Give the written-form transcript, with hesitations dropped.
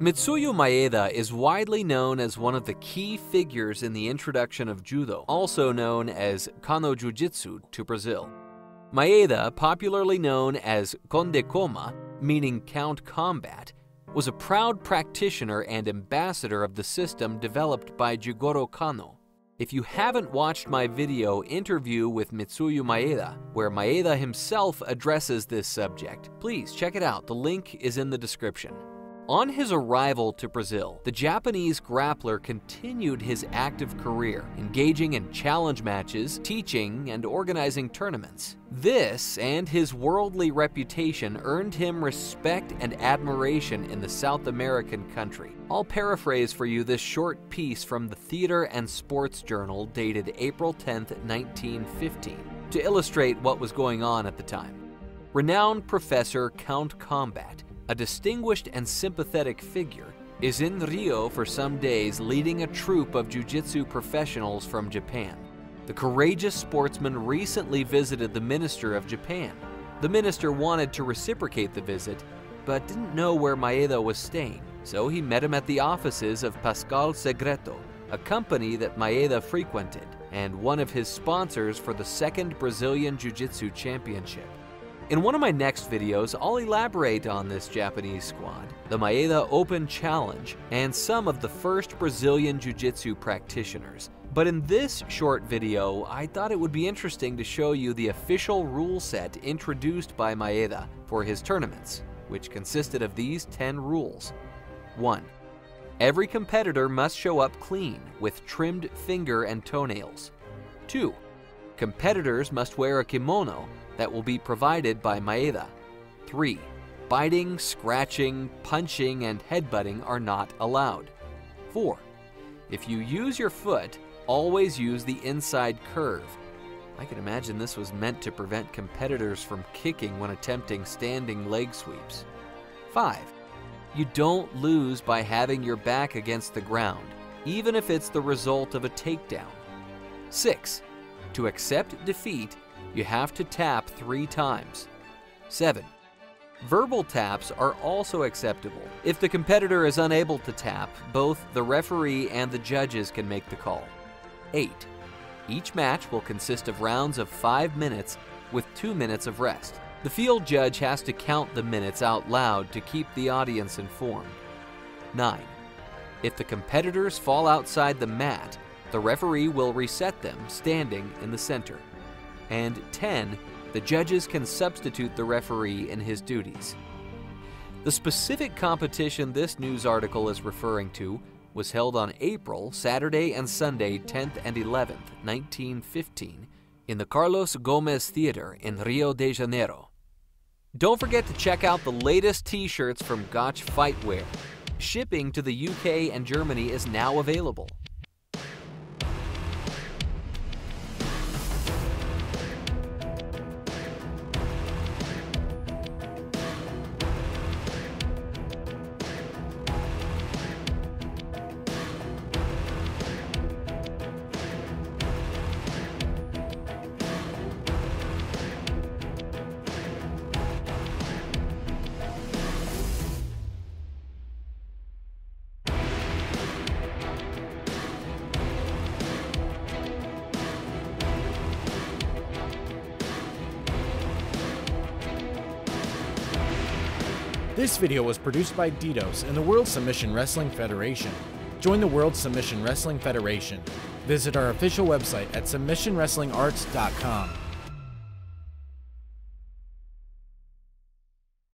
Mitsuyo Maeda is widely known as one of the key figures in the introduction of Judo, also known as Kano Jiu-Jitsu, to Brazil. Maeda, popularly known as Conde Koma, meaning Count Combat, was a proud practitioner and ambassador of the system developed by Jigoro Kano. If you haven't watched my video interview with Mitsuyo Maeda, where Maeda himself addresses this subject, please check it out. The link is in the description. On his arrival to Brazil, the Japanese grappler continued his active career, engaging in challenge matches, teaching, and organizing tournaments. This and his worldly reputation earned him respect and admiration in the South American country. I'll paraphrase for you this short piece from the Theater and Sports Journal dated April 10, 1915, to illustrate what was going on at the time. Renowned professor Count Combat, a distinguished and sympathetic figure, is in Rio for some days leading a troupe of jiu-jitsu professionals from Japan. The courageous sportsman recently visited the minister of Japan. The minister wanted to reciprocate the visit, but didn't know where Maeda was staying, so he met him at the offices of Pascal Segreto, a company that Maeda frequented, and one of his sponsors for the second Brazilian Jiu-Jitsu Championship. In one of my next videos, I'll elaborate on this Japanese squad, the Maeda Open Challenge, and some of the first Brazilian Jiu-Jitsu practitioners. But in this short video, I thought it would be interesting to show you the official rule set introduced by Maeda for his tournaments, which consisted of these 10 rules. 1. Every competitor must show up clean, with trimmed finger and toenails. 2. Competitors must wear a kimono that will be provided by Maeda. 3. Biting, scratching, punching, and headbutting are not allowed. 4. If you use your foot, always use the inside curve. I can imagine this was meant to prevent competitors from kicking when attempting standing leg sweeps. 5. You don't lose by having your back against the ground, even if it's the result of a takedown. 6. To accept defeat, you have to tap 3 times. 7. Verbal taps are also acceptable. If the competitor is unable to tap, both the referee and the judges can make the call. 8. Each match will consist of rounds of 5 minutes with 2 minutes of rest. The field judge has to count the minutes out loud to keep the audience informed. 9. If the competitors fall outside the mat, the referee will reset them standing in the center. And 10, the judges can substitute the referee in his duties. The specific competition this news article is referring to was held on April, Saturday and Sunday, 10th and 11th, 1915, in the Carlos Gomez Theater in Rio de Janeiro. Don't forget to check out the latest t-shirts from Gotch Fightwear. Shipping to the UK and Germany is now available. This video was produced by Didos and the World Submission Wrestling Federation. Join the World Submission Wrestling Federation. Visit our official website at submissionwrestlingarts.com.